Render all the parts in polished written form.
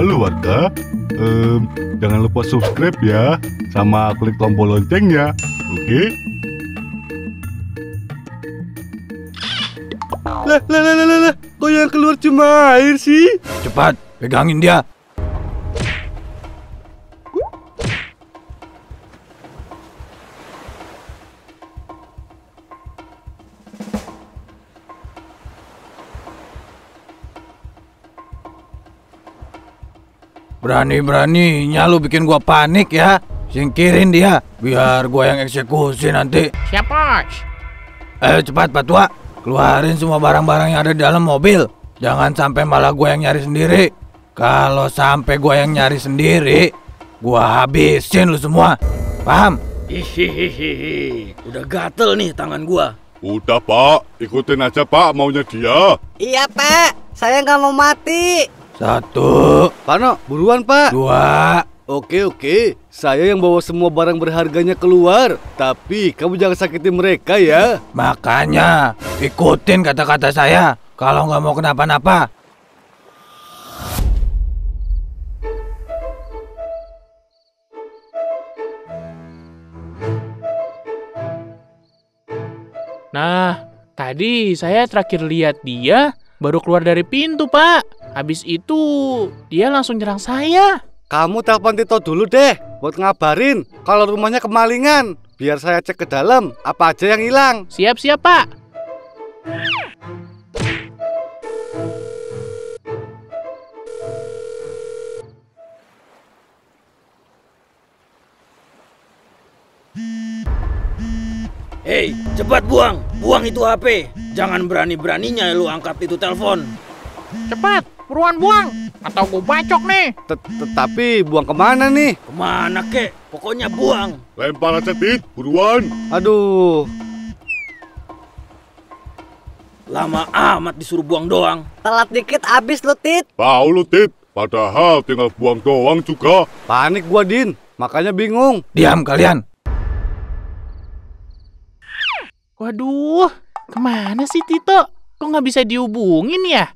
Halo warga, jangan lupa subscribe ya, sama klik tombol loncengnya, oke? Lah, kok yang keluar cuma air sih? Cepat, pegangin dia. Berani-beraninya lu bikin gua panik ya. Singkirin dia, biar gua yang eksekusi nanti. Siap, Bos. Ayo cepat, Pak Tua. Keluarin semua barang-barang yang ada di dalam mobil. Jangan sampai malah gua yang nyari sendiri. Kalau sampai gua yang nyari sendiri, gua habisin lu semua. Paham? Hihihi. Udah gatel nih tangan gua. Udah, Pak. Ikutin aja, Pak, maunya dia. Iya, Pak. Saya nggak mau mati. 1 Pano, buruan Pak. 2 Oke, saya yang bawa semua barang berharganya keluar. Tapi kamu jangan sakiti mereka ya. Makanya, ikutin kata-kata saya. Kalau nggak mau kenapa-napa. Nah, tadi saya terakhir lihat dia baru keluar dari pintu, Pak. Habis itu, dia langsung nyerang saya. Kamu telepon Tito dulu deh, buat ngabarin kalau rumahnya kemalingan. Biar saya cek ke dalam, apa aja yang hilang. Siap-siap, Pak. Hei, cepat buang. Buang itu HP. Jangan berani-beraninya lu angkat itu telepon. Cepat, buruan buang, atau gue bacok nih. Tapi buang kemana nih? Kemana kek, pokoknya buang. Lempar aja Tit, buruan. Aduh. Lama amat disuruh buang doang. Telat dikit abis lu Tit. Bau lu Tit, padahal tinggal buang doang juga. Panik gua Din, makanya bingung. Diam kalian. Waduh, kemana sih Tito? Kok nggak bisa dihubungin ya?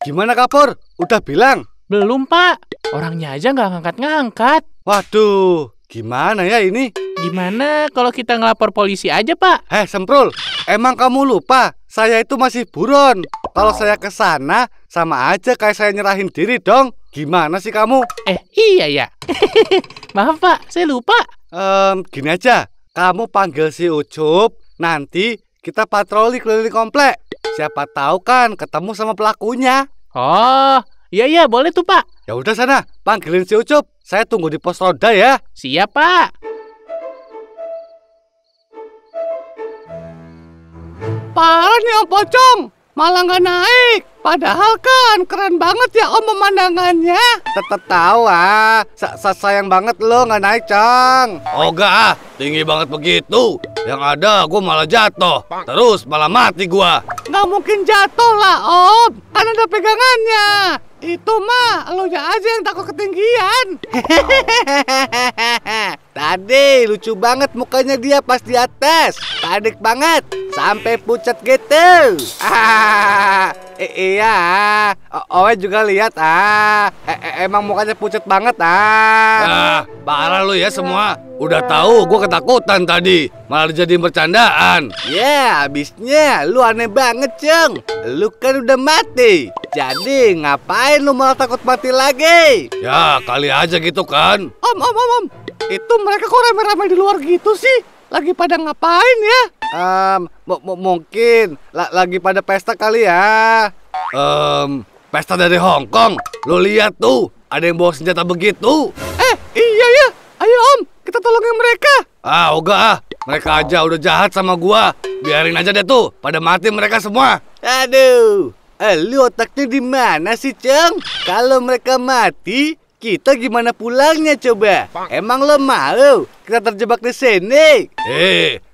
Gimana Kapur? Udah bilang? Belum Pak, orangnya aja nggak ngangkat-ngangkat. Waduh, gimana ya ini? Gimana kalau kita ngelapor polisi aja Pak? Heh Semprul, emang kamu lupa? Saya itu masih buron. Kalau saya kesana, sama aja kayak saya nyerahin diri dong. Gimana sih kamu? Iya ya. Maaf Pak, saya lupa. Gini aja, kamu panggil si Ucup. Nanti kita patroli keliling komplek. Siapa tahu kan ketemu sama pelakunya. Oh, iya boleh tuh Pak. Ya udah sana, panggilin si Ucup. Saya tunggu di pos roda ya. Siap Pak. Parah nih Om Pocong, malah nggak naik. Padahal kan keren banget ya Om pemandangannya. Tertawa, sayang banget lo nggak naik Cang. Oh gak, tinggi banget begitu. Yang ada gue malah jatuh, terus malah mati gue. Nggak mungkin jatuh lah Om, kan ada pegangannya. Itu mah lo aja yang takut ketinggian. Tadi lucu banget mukanya dia pas di atas. Panik banget, sampai pucat gitu. Iya, Owe juga lihat emang mukanya pucat banget Parah lu ya semua. Udah tahu gue ketakutan tadi, malah jadi bercandaan. Ya, habisnya lu aneh banget Ceng. Lu kan udah mati, jadi ngapain lu malah takut mati lagi? Ya kali aja gitu kan. Om, itu mereka kok rame-rame di luar gitu sih? Lagi pada ngapain ya? Mungkin lagi pada pesta kali ya. Pesta dari Hong Kong. Lo lihat tuh, ada yang bawa senjata begitu. Iya ya. Ayo Om, kita tolongin mereka. Enggak. Mereka aja udah jahat sama gua. Biarin aja deh tuh, pada mati mereka semua. Aduh. Lu otaknya di mana sih, Ceng? Kalau mereka mati, kita gimana pulangnya coba? Emang lo mau kita terjebak di sini?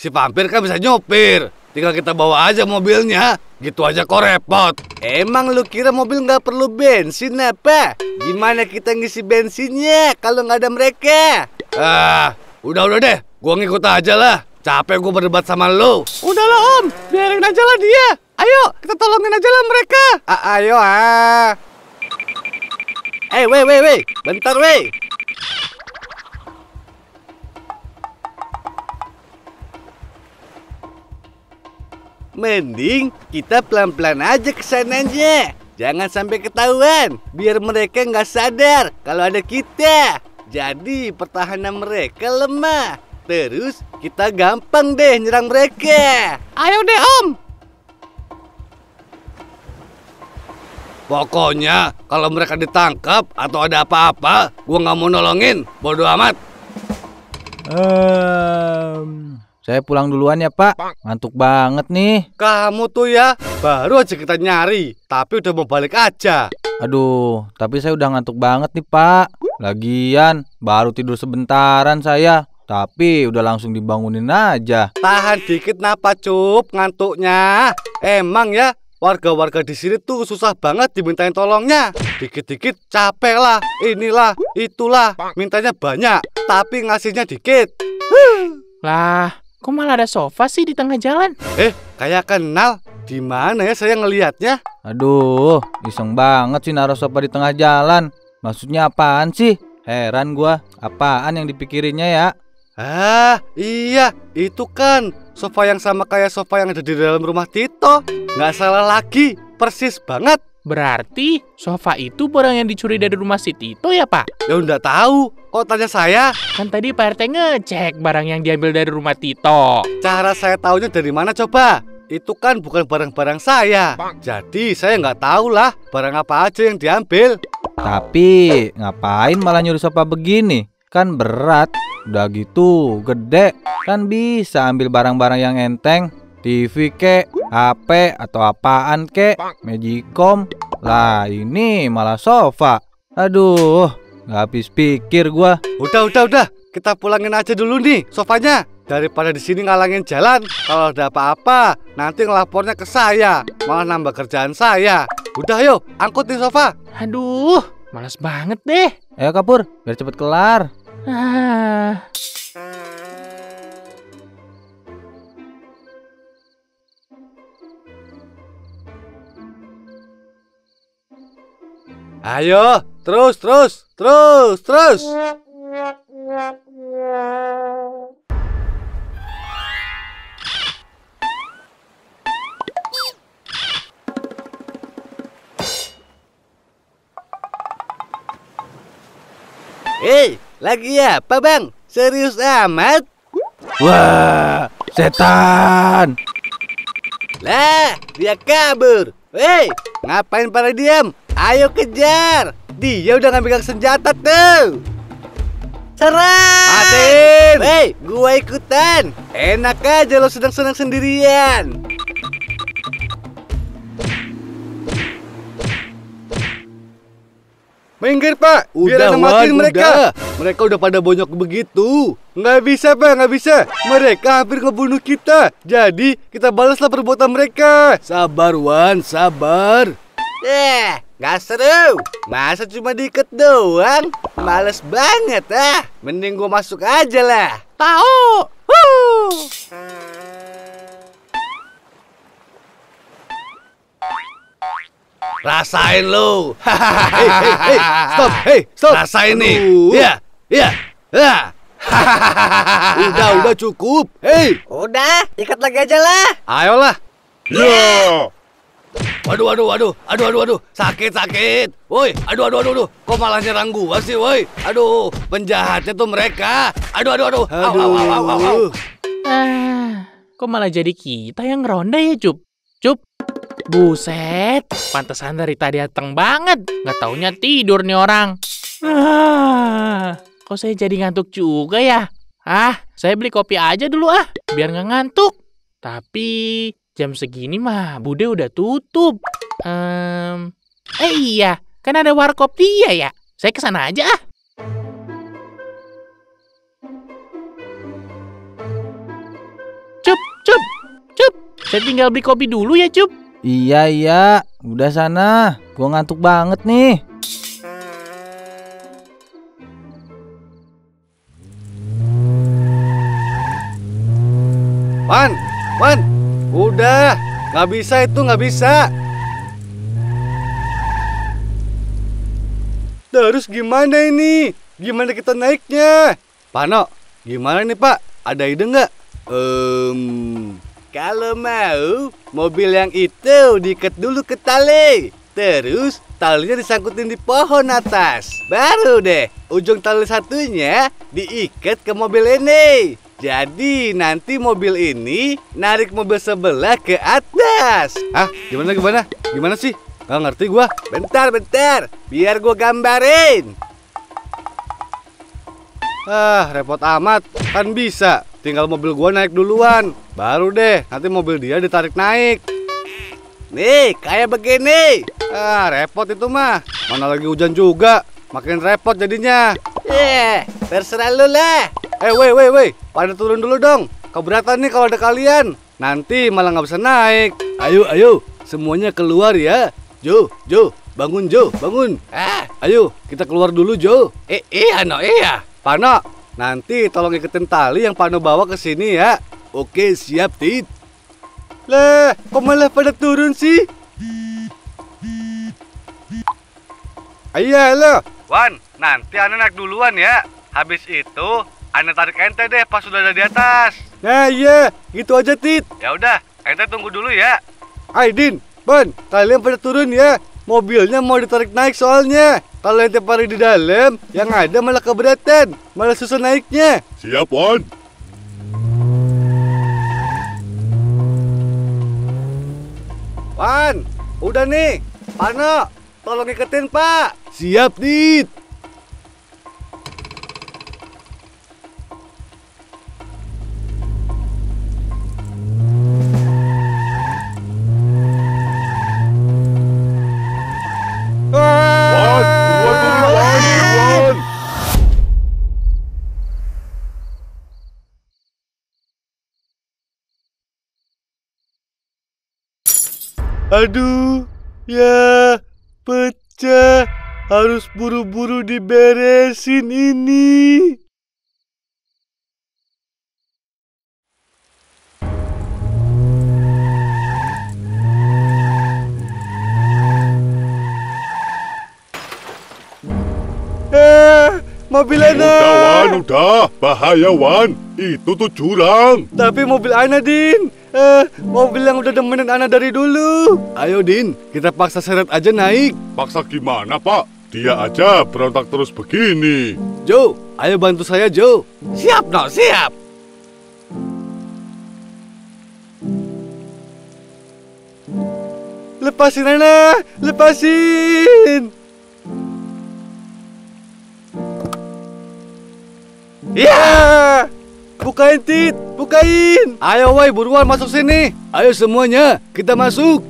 Si vampir kan bisa nyopir. Tinggal kita bawa aja mobilnya. Gitu aja kok repot. Emang lu kira mobil nggak perlu bensin apa? Gimana kita ngisi bensinnya kalau nggak ada mereka? Udah deh. Gua ngikut aja lah. Capek gua berdebat sama lo. Udahlah Om, biarin aja lah dia. Ayo, kita tolongin aja lah mereka. Ayo ah. Eh, hey, weh. Bentar, weh. Mending kita pelan-pelan aja kesananya. Jangan sampai ketahuan. Biar mereka nggak sadar kalau ada kita. Jadi pertahanan mereka lemah. Terus kita gampang deh nyerang mereka. Ayo deh, Om. Pokoknya kalau mereka ditangkap atau ada apa-apa, gua nggak mau nolongin. Bodoh amat. Saya pulang duluan ya, Pak. Ngantuk banget nih. Kamu tuh ya, baru aja kita nyari, tapi udah mau balik aja. Aduh, tapi saya udah ngantuk banget nih, Pak. Lagian, baru tidur sebentaran saya, tapi udah langsung dibangunin aja. Tahan dikit napa, Cup, ngantuknya. Emang ya, warga-warga di sini tuh susah banget dimintain tolongnya. Dikit-dikit capek lah, inilah, itulah. Mintanya banyak, tapi ngasihnya dikit. Lah, kok malah ada sofa sih di tengah jalan? Kayak kenal. Di mana ya saya ngelihatnya? Aduh, iseng banget sih naruh sofa di tengah jalan. Maksudnya apaan sih? Heran gua, apaan yang dipikirinnya ya? Iya, itu kan sofa yang sama kayak sofa yang ada di dalam rumah Tito. Nggak salah lagi, persis banget. Berarti sofa itu barang yang dicuri dari rumah si Tito ya, Pak? Ya nggak tahu, kok tanya saya? Kan tadi Pak RT ngecek barang yang diambil dari rumah Tito. Cara saya taunya dari mana coba? Itu kan bukan barang-barang saya. Jadi saya nggak tahu lah barang apa aja yang diambil. Tapi ngapain malah nyuri sofa begini? Kan berat. Udah gitu gede, kan bisa ambil barang-barang yang enteng. TV kek, HP atau apaan kek, magicom. Lah ini malah sofa. Aduh, gak habis pikir gua. Udah, kita pulangin aja dulu nih sofanya. Daripada di sini ngalangin jalan. Kalau ada apa-apa, nanti ngelapornya ke saya. Malah nambah kerjaan saya. Udah yuk, angkut nih sofa. Aduh, males banget deh. Ayo Kapur, biar cepet kelar. Ayo, terus. Lagi ya, Pak Bang? Serius amat? Wah, setan. Lah, dia kabur. Ngapain pada diam? Ayo kejar. Dia udah ngambil senjata tuh. Serang! Matiin! Gua ikutan. Enak aja lo sedang-sedang sendirian. Minggir, Pak. Biar namatin mereka. Mereka udah pada bonyok begitu. Nggak bisa, Pak. Nggak bisa. Mereka hampir ngebunuh kita. Jadi, kita balaslah perbuatan mereka. Sabar, Wan. Sabar. Nggak seru. Masa cuma diikat doang? Males banget, ah. Mending gua masuk aja lah. Tahu. Rasain lo. Stop. Rasain nih. Ya. Udah cukup. Udah, ikat lagi aja lah. Ayolah. Waduh. Sakit. Woi, aduh. Kok malah nyerang gua sih, woi? Aduh, penjahatnya tuh mereka. Aduh. Kok malah jadi kita yang ngeronda ya, Cup? Buset, pantesan dari tadi Ateng banget. Nggak taunya tidur nih orang. Kok saya jadi ngantuk juga ya? Saya beli kopi aja dulu biar nggak ngantuk. Tapi jam segini mah Bude udah tutup. Iya, kan ada warkop dia ya. Saya kesana aja . Cup. Saya tinggal beli kopi dulu ya, Cup. Iya, udah sana. Gua ngantuk banget nih. Wan, udah. Nggak bisa itu, nggak bisa. Terus gimana ini? Gimana kita naiknya? Pano, gimana nih Pak? Ada ide nggak? Kalau mau, mobil yang itu diikat dulu ke tali. Terus talinya disangkutin di pohon atas. Baru deh, ujung tali satunya diikat ke mobil ini. Jadi nanti mobil ini narik mobil sebelah ke atas. Hah? Gimana? Gimana sih? Gak ngerti gua. Bentar. Biar gua gambarin. Ah, repot amat. Kan bisa. Tinggal mobil gua naik duluan. Baru deh, nanti mobil dia ditarik naik. Nih, kayak begini. Ah, repot itu mah. Mana lagi hujan juga. Makin repot jadinya. Terserah lu lah. Woi. Pada turun dulu dong. Keberatan nih kalau ada kalian. Nanti malah nggak bisa naik. Ayo. Semuanya keluar ya. Jo. Bangun, Jo. Bangun. Ayo, kita keluar dulu, Jo. Iya. Pano, nanti tolong ikutin tali yang Pano bawa ke sini ya. Oke, siap, Tit. Lah, kok malah pada turun sih? Ayo, lo. Wan, nanti Ana naik duluan ya. Habis itu, Ana tarik ente deh pas sudah ada di atas. Nah, iya. Gitu aja, Tit. Ya udah, ente tunggu dulu ya. Aidin, Ban, kalian pada turun ya. Mobilnya mau ditarik naik soalnya. Kalau yang tiap hari di dalam, yang ada malah keberatan, malah susah naiknya. Siap, Wan. Wan, udah nih. Pano, tolong ikutin, Pak. Siap, Dit. Aduh, ya pecah, harus buru-buru diberesin ini. Mobil Ana. Udah, bahaya Wan, itu tuh curang. Tapi mobil Ana, Din. Mobil yang udah demenin Ana dari dulu. Ayo Din, kita paksa seret aja naik. Paksa gimana Pak? Dia aja berontak terus begini. Jo, ayo bantu saya Jo. Siap no, siap. Lepasin Ana, lepasin. Ya, bukain Tit, bukain. Ayo woi, buruan masuk sini. Ayo semuanya, kita masuk.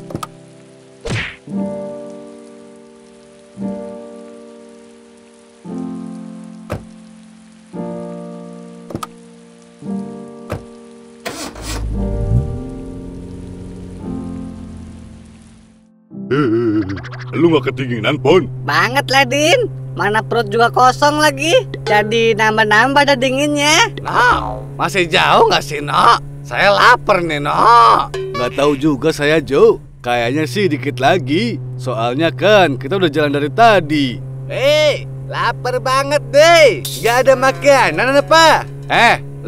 Lu gak ketinginan, Bon? Banget lah, Din. Mana perut juga kosong lagi. Jadi nambah-nambah ada dinginnya. No, masih jauh gak sih, No? Saya lapar nih, No. Gak tahu juga saya, Jo. Kayaknya sih dikit lagi. Soalnya kan kita udah jalan dari tadi. Lapar banget deh. Gak ada makanan apa?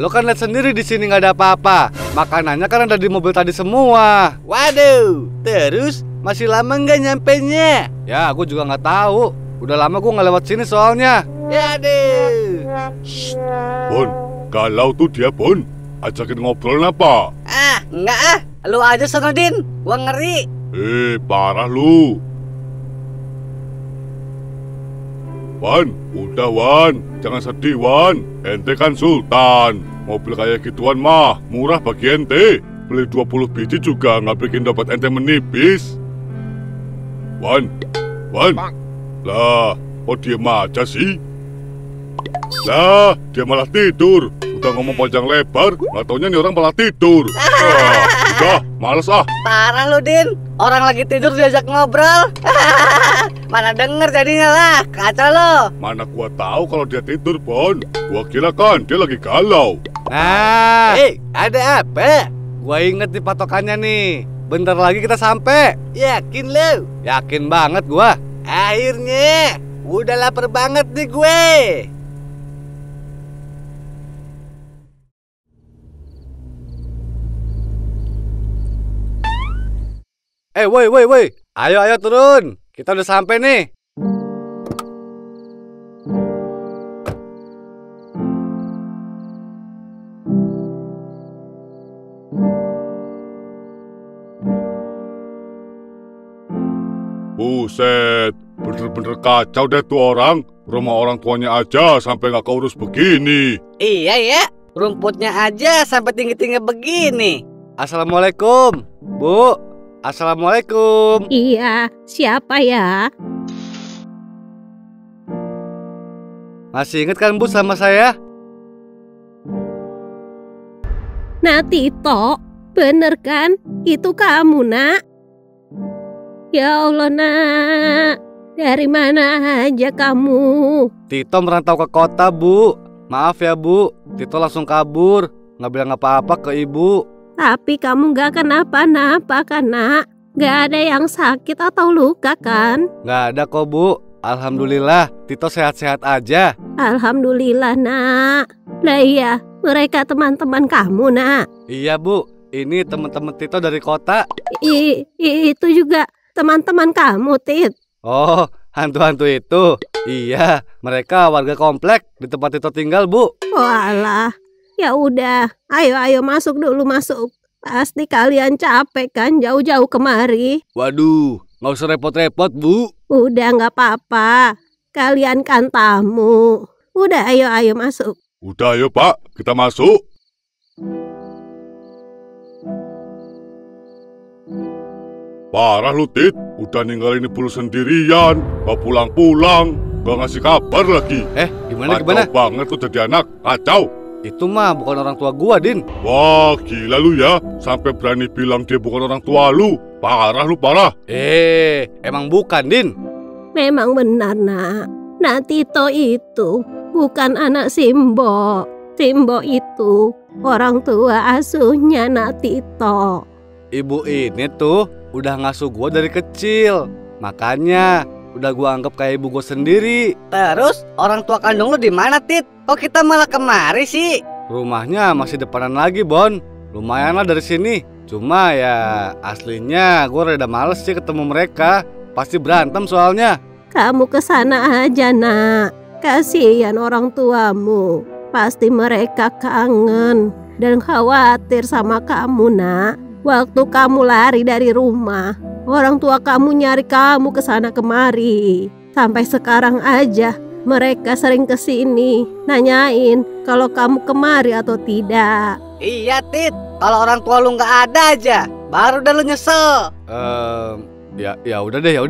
Lo kan lihat sendiri di sini gak ada apa-apa. Makanannya kan ada di mobil tadi semua. Waduh, terus masih lama nggak nyampenya? Ya, aku juga nggak tahu. Udah lama gue nggak lewat sini soalnya. Yaduh. Bon, kalau tuh dia Bon, ajakin ngobrol apa? Nggak ah. Lu aja sana Din, gue ngeri. Parah lu. Wan, udah Wan, jangan sedih Wan. Ente kan Sultan. Mobil kayak gituan mah murah bagi ente. Beli 20 biji juga nggak bikin dapat ente menipis. Wan. Lah, kok diem aja sih? Lah, dia malah tidur. Udah ngomong panjang lebar, nggak taunya nih orang malah tidur. Udah, males ah. Parah lu, Din. Orang lagi tidur diajak ngobrol. Mana denger jadinya lah, kacau lo. Mana gua tahu kalau dia tidur, Bon. Gua kira kan dia lagi galau. Ada apa? Gua inget di patokannya nih. Bentar lagi kita sampai. Yakin lo? Yakin banget gua. Akhirnya, udah lapar banget nih gue. Woi. Ayo turun. Kita udah sampai nih. Buset, bener-bener kacau deh tuh orang. Rumah orang tuanya aja sampai nggak keurus begini. Iya ya, rumputnya aja sampai tinggi-tinggi begini. Assalamualaikum, Bu. Assalamualaikum. Iya, siapa ya? Masih inget kan Bu sama saya? Nah Tito, bener kan? Itu kamu nak? Ya Allah nak, dari mana aja kamu? Tito merantau ke kota Bu, maaf ya Bu, Tito langsung kabur, nggak bilang apa-apa ke ibu. Tapi kamu nggak kenapa-napa kan nak? Nggak ada yang sakit atau luka kan? Nggak ada kok Bu, Alhamdulillah Tito sehat-sehat aja. Alhamdulillah nak, lah iya mereka teman-teman kamu nak? Iya Bu, ini teman-teman Tito dari kota. Itu juga teman-teman kamu, Tit. Oh, hantu-hantu itu. Iya, mereka warga komplek di tempat Tito tinggal, Bu. Walah, ya udah. Ayo masuk dulu, masuk. Pasti kalian capek kan jauh-jauh kemari. Waduh, nggak usah repot-repot, Bu. Udah, nggak apa-apa. Kalian kan tamu. Udah, ayo masuk. Udah, ayo, Pak. Kita masuk. Parah lu Tit, udah ninggalin ibu lu sendirian, gak pulang-pulang, gak ngasih kabar lagi. Gimana? Kacau banget tuh jadi anak, kacau. Itu mah bukan orang tua gua, Din. Wah, gila lu ya, sampai berani bilang dia bukan orang tua lu. Parah lu, parah. Emang bukan, Din? Memang benar, nak. Nah, Tito itu bukan anak Simbok. Simbok itu orang tua asuhnya nak Tito. Ibu ini tuh udah ngasuh gue dari kecil, makanya udah gue anggap kayak ibu gue sendiri. Terus orang tua kandung lu di mana Tit? Kok kita malah kemari sih? Rumahnya masih depanan lagi Bon, lumayan lah dari sini. Cuma ya aslinya gue rada males sih ketemu mereka, pasti berantem soalnya. Kamu kesana aja nak, kasihan orang tuamu, pasti mereka kangen dan khawatir sama kamu nak. Waktu kamu lari dari rumah, orang tua kamu nyari kamu ke sana kemari. Sampai sekarang aja mereka sering ke sini nanyain kalau kamu kemari atau tidak. Iya Tit, kalau orang tua lu nggak ada aja, baru dah lu nyesel. Ya udah deh.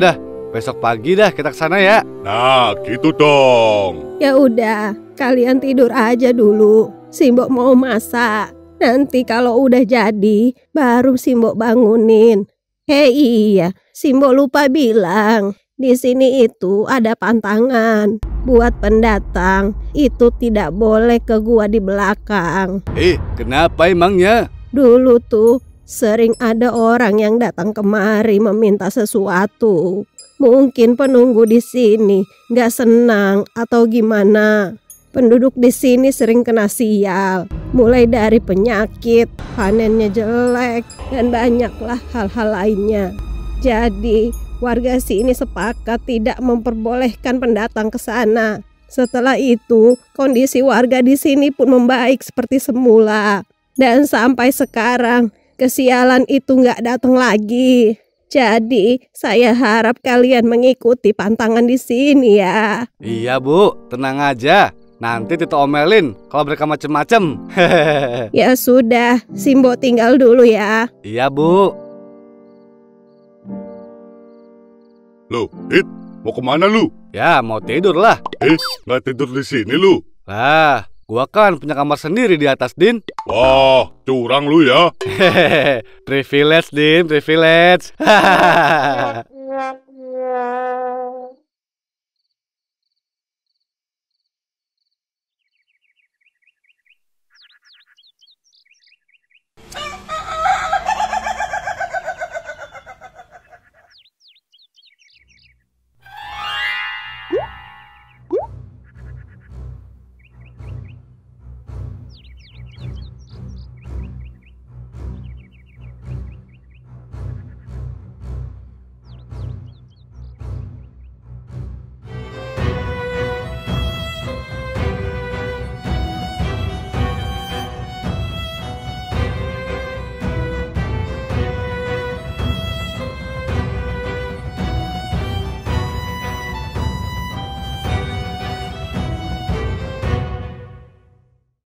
Besok pagi dah kita ke sana ya. Nah, gitu dong. Ya udah, kalian tidur aja dulu. Simbok mau masak. Nanti kalau udah jadi, baru Simbok bangunin. Iya, Simbok lupa bilang. Di sini itu ada pantangan. Buat pendatang, itu tidak boleh ke gua di belakang. Kenapa emangnya? Dulu tuh, sering ada orang yang datang kemari meminta sesuatu. Mungkin penunggu di sini nggak senang atau gimana. Penduduk di sini sering kena sial, mulai dari penyakit, panennya jelek, dan banyaklah hal-hal lainnya. Jadi, warga sini sepakat tidak memperbolehkan pendatang ke sana. Setelah itu, kondisi warga di sini pun membaik seperti semula. Dan sampai sekarang, kesialan itu nggak datang lagi. Jadi, saya harap kalian mengikuti pantangan di sini ya. Iya, Bu. Tenang aja. Nanti Tito omelin kalau mereka macem-macem. Ya sudah, Simbok tinggal dulu ya. Iya Bu. Loh, Tit, mau kemana lu? Ya mau tidur lah. Nggak tidur di sini lu? Lah, gua kan punya kamar sendiri di atas Din. Wah, curang lu ya. Privilege Din, privilege.